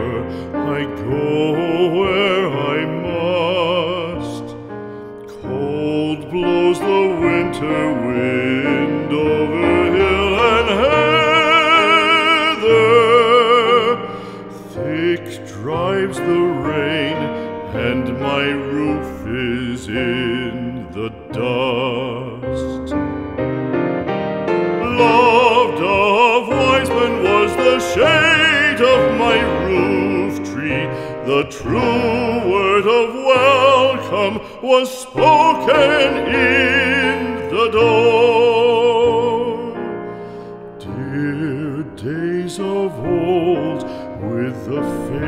ever, I go where I must. Cold blows the winter wind over hill and heather, thick drives the rain, and my roof is in the dust. Loved of Wiseman was the shade of my roof tree, the true word of welcome was spoken in the door. Dear days of old, with the